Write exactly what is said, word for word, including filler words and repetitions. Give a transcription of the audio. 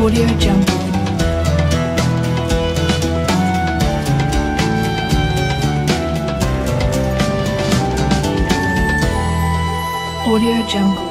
AudioJungle. AudioJungle.